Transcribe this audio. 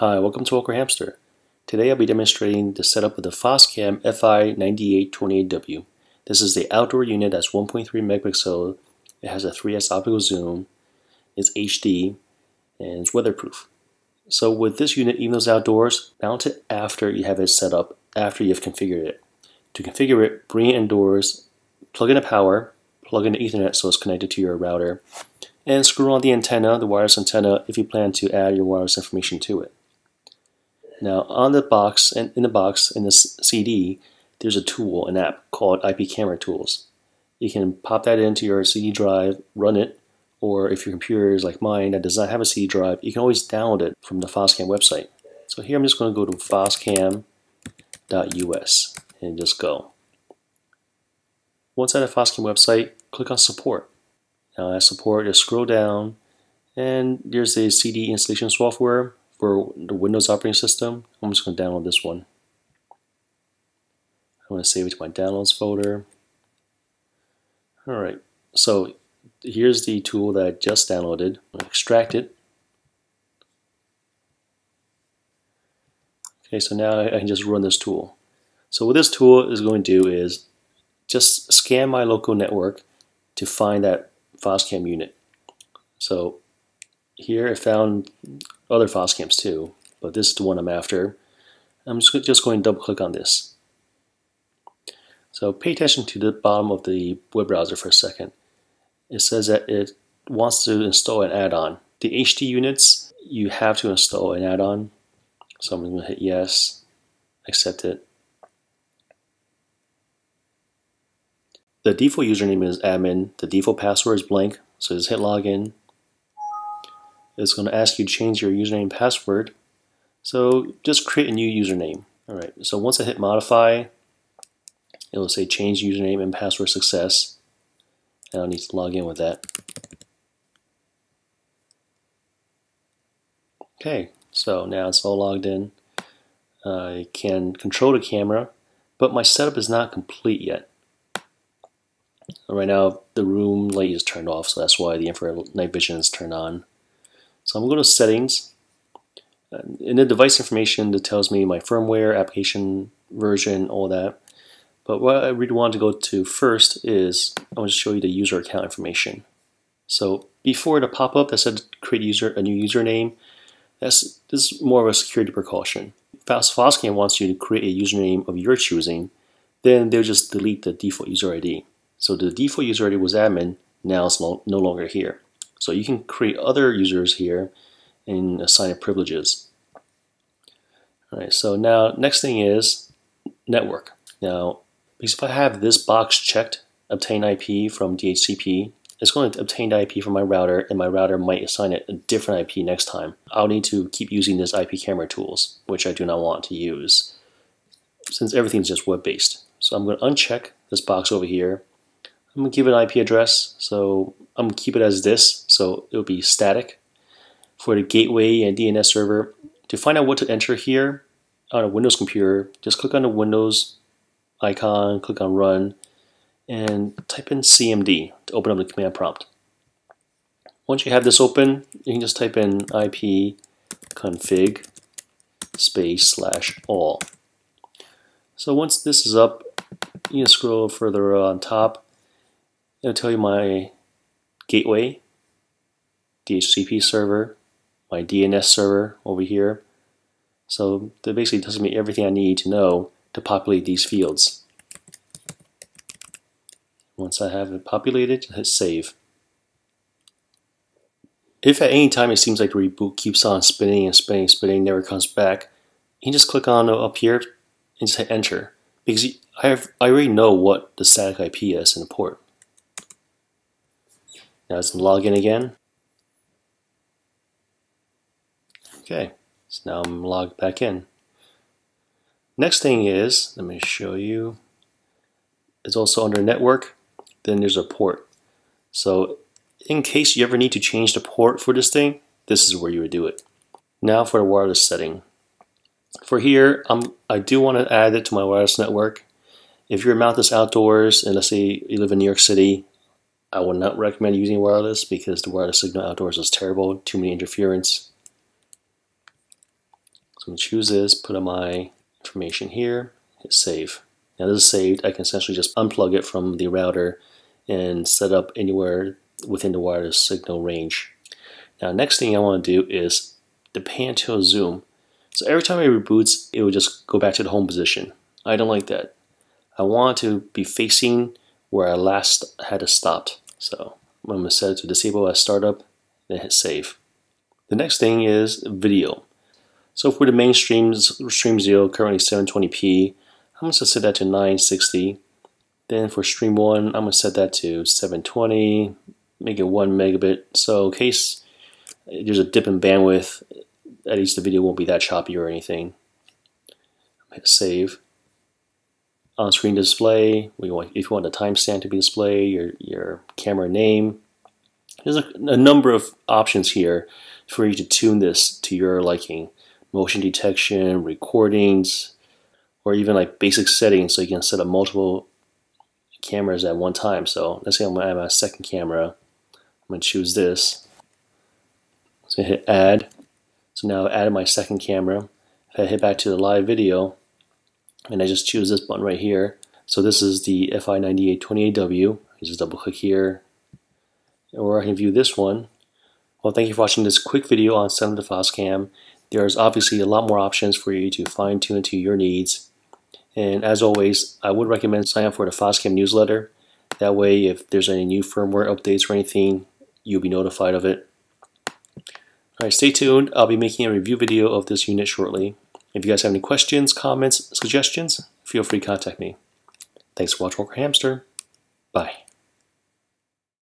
Hi, welcome to Awkward Hamster. Today I'll be demonstrating the setup of the Foscam FI9828W. This is the outdoor unit that's 1.3 megapixel. It has a 3S optical zoom. It's HD and it's weatherproof. So with this unit, even though it's outdoors, mount it after you have it set up, after you've configured it. To configure it, bring it indoors, plug in the power, plug in the Ethernet so it's connected to your router, and screw on the antenna, the wireless antenna, if you plan to add your wireless information to it. Now, on the box, and in the box, in this CD, there's a tool, an app called IP Camera Tools. You can pop that into your CD drive, run it, or if your computer is like mine that does not have a CD drive, you can always download it from the Foscam website. So here I'm just going to go to Foscam.us and just go. Once at the Foscam website, click on Support. Now, as support, just scroll down, and there's a CD installation software for the Windows operating system. I'm just going to download this one. I'm going to save it to my downloads folder. Alright, so here's the tool that I just downloaded. I'm going to extract it. Okay, so now I can just run this tool. So what this tool is going to do is just scan my local network to find that Foscam unit. So here I found other Foscams too, but this is the one I'm after. I'm just going to double click on this. So pay attention to the bottom of the web browser for a second. It says that it wants to install an add-on. The HD units, you have to install an add-on. So I'm going to hit yes, accept it. The default username is admin. The default password is blank, so just hit login. It's going to ask you to change your username and password. So just create a new username. Alright, so once I hit modify, it will say change username and password success. And I'll need to log in with that. Okay, so now it's all logged in. I can control the camera, but my setup is not complete yet. Right now, the room light is turned off, so that's why the infrared night vision is turned on. So I'm going to Settings. In the device information, that tells me my firmware, application version, all that. But what I really want to go to first is I want to show you the user account information. So before the pop-up that said create a new username, this is more of a security precaution. If Foscam wants you to create a username of your choosing, then they'll just delete the default user ID. So the default user ID was admin, now it's no longer here. So you can create other users here and assign it privileges. Alright, so now next thing is network. Now, because if I have this box checked, obtain IP from DHCP, it's going to obtain the IP from my router, and my router might assign it a different IP next time. I'll need to keep using this IP camera tools, which I do not want to use, since everything's just web-based. So I'm going to uncheck this box over here. I'm going to give it an IP address, so I'm going to keep it as this, so it'll be static. For the gateway and DNS server, to find out what to enter here on a Windows computer, just click on the Windows icon, click on Run, and type in CMD to open up the command prompt. Once you have this open, you can just type in ipconfig /all. So once this is up, you can scroll further on top. It'll tell you my gateway, DHCP server, my DNS server over here. So that basically tells me everything I need to know to populate these fields. Once I have it populated, hit save. If at any time it seems like the reboot keeps on spinning and spinning and spinning, never comes back, you can just click on up here and just hit enter. Because I already know what the static IP is in the port. Now let's log in again. Okay, so now I'm logged back in. Next thing is, let me show you, it's also under network, then there's a port. So in case you ever need to change the port for this thing, this is where you would do it. Now for the wireless setting. For here, I do want to add it to my wireless network. If you're mounting this outdoors, and let's say you live in New York City, I would not recommend using wireless because the wireless signal outdoors is terrible, too many interference. So I'm going to choose this, put in my information here, hit save. Now this is saved. I can essentially just unplug it from the router and set up anywhere within the wireless signal range. Now next thing I want to do is the pan-tilt zoom. So every time it reboots, it will just go back to the home position. I don't like that. I want to be facing where I last had it stopped. So I'm going to set it to disable as startup, then hit save. The next thing is video. So for the main stream 0, currently 720p, I'm going to set that to 960. Then for stream 1, I'm going to set that to 720, make it 1 megabit. So in case there's a dip in bandwidth, at least the video won't be that choppy or anything. Hit save. On-screen display, if you want the timestamp to be displayed, your camera name. There's a number of options here for you to tune this to your liking. Motion detection, recordings, or even like basic settings, so you can set up multiple cameras at one time. So let's say I'm going to add my second camera. I'm going to choose this. So hit add. So now I've added my second camera. If I hit back to the live video, and I just choose this button right here. So this is the FI9828W. I just double click here, or I can view this one. Well, thank you for watching this quick video on setting up the Foscam. There's obviously a lot more options for you to fine-tune to your needs. And as always, I would recommend signing up for the Foscam newsletter. That way, if there's any new firmware updates or anything, you'll be notified of it. Alright, stay tuned. I'll be making a review video of this unit shortly. If you guys have any questions, comments, suggestions, feel free to contact me. Thanks for watching Awkward Hamster. Bye.